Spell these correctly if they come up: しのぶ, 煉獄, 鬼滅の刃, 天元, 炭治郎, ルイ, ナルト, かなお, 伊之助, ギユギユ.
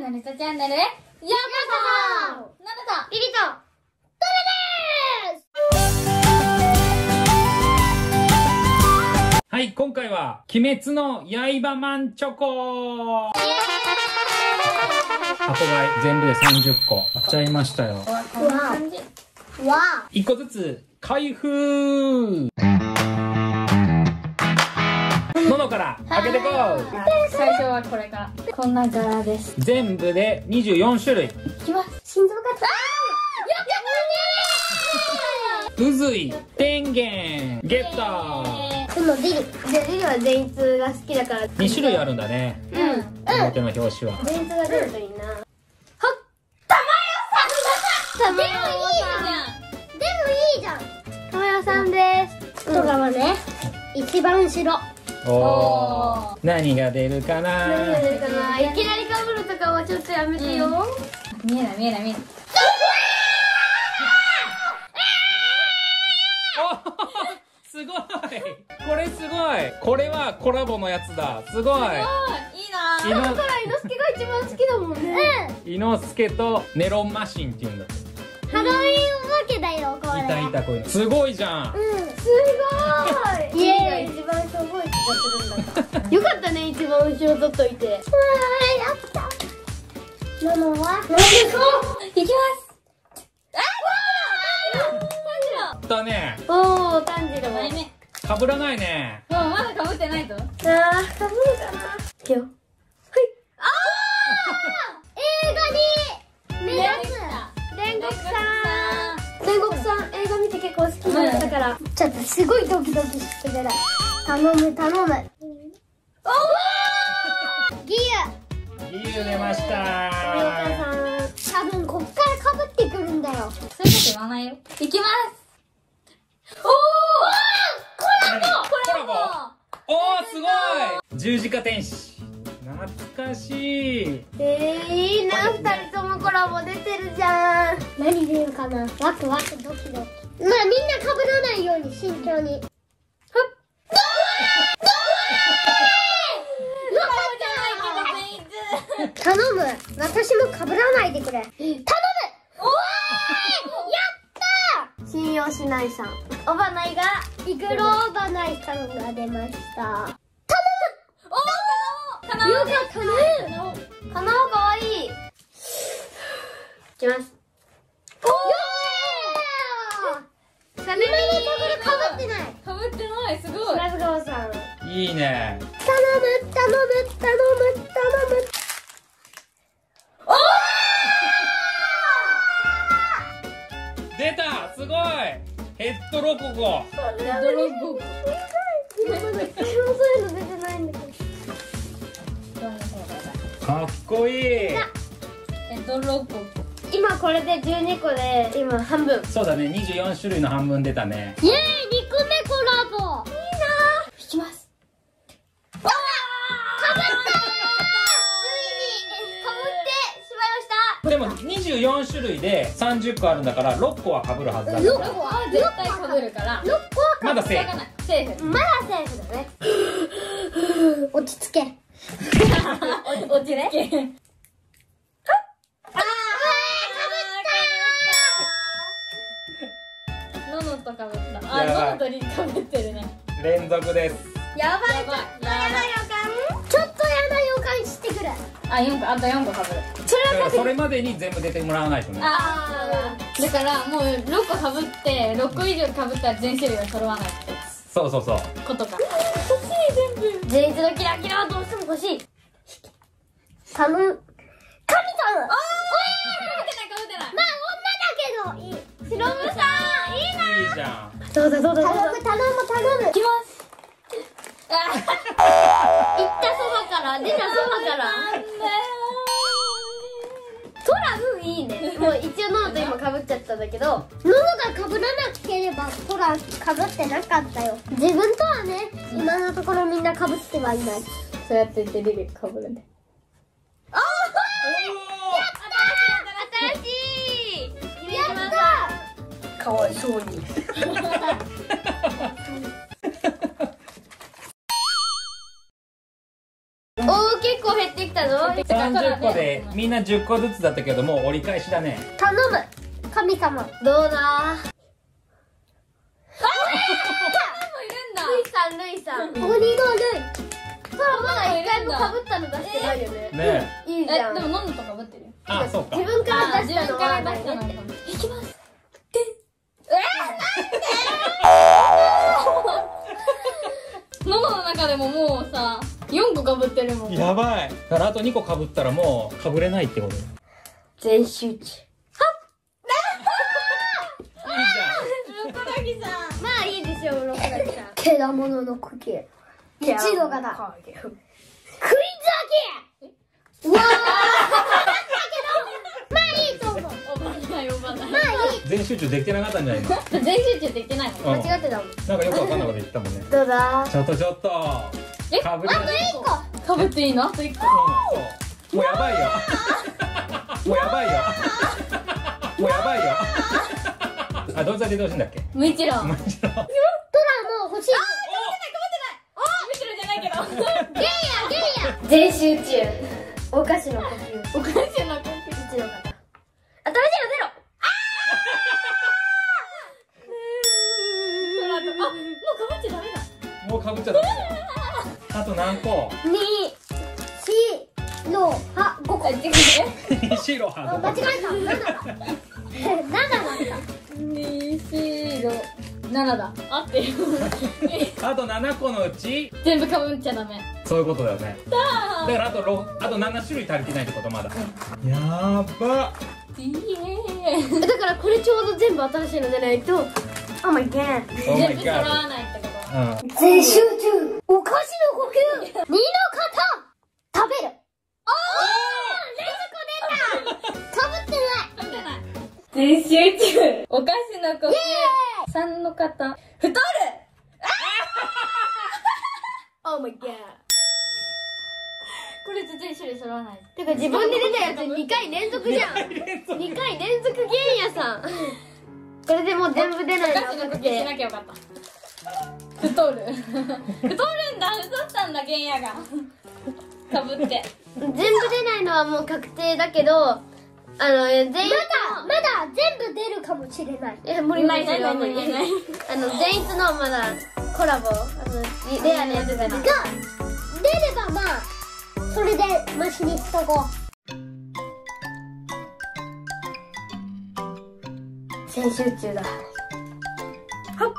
ナルトチャンネルへようこそ。ナルト、ビビとトレです。はい、今回は鬼滅の刃マンチョコ。箱買い全部で30個買っちゃいましたよ。1個ずつ開封。から開けてこう。最初はこれからこんな柄です。全部で24種類いきます。心臓がうずい天元ゲット。でもリリは全員通が好きだから2種類あるんだね。うん、表の表紙は全員通が出るといいな。はっ、たまよさん。でもいいじゃん。たまよさんです。外側ね、一番後ろ。何が出るかな。いきなりかぶるとかはちょっとやめてよ。見えない見えない見えない。すごい、これすごい。これはコラボのやつだ。すごい、いいな。だから伊之助が一番好きだもんね。伊之助とネロンマシンっていうんだ。ハロウィンお化けだよこれ。いたいた、これすごいじゃん。すごい。家が一番しょぼい気がするんだからよかったね、一番後ろ取っといて。わー、やったママは何ですか。いきます。あっ、炭治郎だね。おー、炭治郎2枚目。かぶらないね。うん、まだかぶってないぞ。あー、かぶるかな。いくよ。はい。あー、映画に目指す煉獄さん。煉獄さん、映画見て結構好きだったからちょっとすごいドキドキしてたら頼む頼む。おお、ギユギユ出ました。さん多分こっからかぶってくるんだよ。そういうこと言わないよ。いきます。おお、コラボ。おお、すごい。十字架天使、懐かしい。いいな。2人ともコラボ出てるじゃん。何出るかな。ワクワクドキドキ。まあみんなかぶらないように慎重に。頼む、私もかぶらないでくれ。頼む。おー、やったー。信用しないさん、おばないがイグローバナイさんが出ました。頼む。おー、かなお。よかったね、かなお。かわいい。いきます。おー、今のところ被ってない。被ってない、すごい。白洲川さん、いいね。頼む頼む頼む頼む。おお出た、すごい。ヘッドロココ。ヘッドロココ。そういうの出てないんだけど。かっこいい。ヘッドロココ。今これで12個で今半分。そうだね、24種類の半分出たね。イエーイ、2個目コラボ。いいな。いきます。おー、かぶったー。次にかぶってしまいました。でも24種類で30個あるんだから6個はかぶるはずだ。6個は絶対かぶるから、6個はまだセーフ。セーフ、まだセーフだね。落ち着け。落ちね。かぶった。あ、ノートにかぶってるね。連続です。やばい、ちょっとやだ予感。ちょっとやだ予感してくる。あ、4個、あと4個かぶる。それまでに全部出てもらわないとね。ああ、だからもう6個かぶって、6個以上かぶったら全種類が揃わないって。そうそうそう、ことか。欲しい、全部。全一のキラキラはどうしても欲しい。頼む。神様。おお、かぶってないかぶってない。まあ女だけどいい。しのぶさん、どうだどうだ。頼む頼む頼む。いきます。あ、いったそばから出たそばから。トラムいいね。もう一応ノーと今かぶっちゃったんだけど、ノノがかぶらなければトラかぶってなかったよ。自分とはね、今のところみんなかぶってはいない。そうやってデリリかぶるね。ああ、やった。新しい。やった。かわいそうに。おお、結構減ってきた。たの30個でみんな10個ずつだったけどもう折り返しだね。頼む神様。どうだー。ルイさん、鬼のルイ。そう、まだ一回もかぶったの出してないよね。ねえ、いいじゃん。でも何度かかぶってるよ。あ、そうか。自分から出したのはないね。いきます。で、なんで？喉の中でももうさ、4個かぶってるもん。やばい。だからあと2個かぶったらもうかぶれないってこと。全集中。獣の呼吸。一度がだ。クイズ開け。うわー。だけど、まあいいと思う。まあいい。全集中できてなかったんじゃないの？全集中できてない。間違ってたもん。なんかよくわかんないこと言ったもんね。どうだ。ちょっと。え、あと1個。かぶっていいの？あと1個。もうやばいよ。もうやばいよ。もうやばいよ。あ、どうやってどうすんだっけ？もちろん。欲しい。ああ、かぶってない。ああ、むしろじゃないけど。ゲイや。全集中。お菓子の呼吸。お菓子の呼吸。一の方。あ、食べてるゼロ。ああ。あ、もうかぶっちゃダメだ。もうかぶっちゃダメだ。あと何個？2、4、5個。間違えた。白は。間違えた。7だ。7だ。あってる。あと7個のうち全部かぶっちゃダメ。そういうことだよね。だからあと7種類足りてないってこと。まだやーばいえ。だからこれちょうど全部新しいのでないと。オーマイガー。全部揃わないってこと。全集中。お菓子の呼吸。2の方。食べる。おお、0個出た。かぶってない。全集中。お菓子の呼吸。3の方。太る。ああオーマイガー。これ全種類揃わない。てか自分で出たやつ2回連続じゃん。2回連続ゲンヤさん。これでもう全部出ないの。お菓子の呼吸しなきゃよかった。太る。太るんだ。太ったんだゲンヤが。かぶって全部出ないのはもう確定だけど、まだ全部出るかもしれない。無理ないですよ。無理ない。全員のまだコラボレアのやつが出ればまあそれでマシにしとこう。全集中だ。はっ。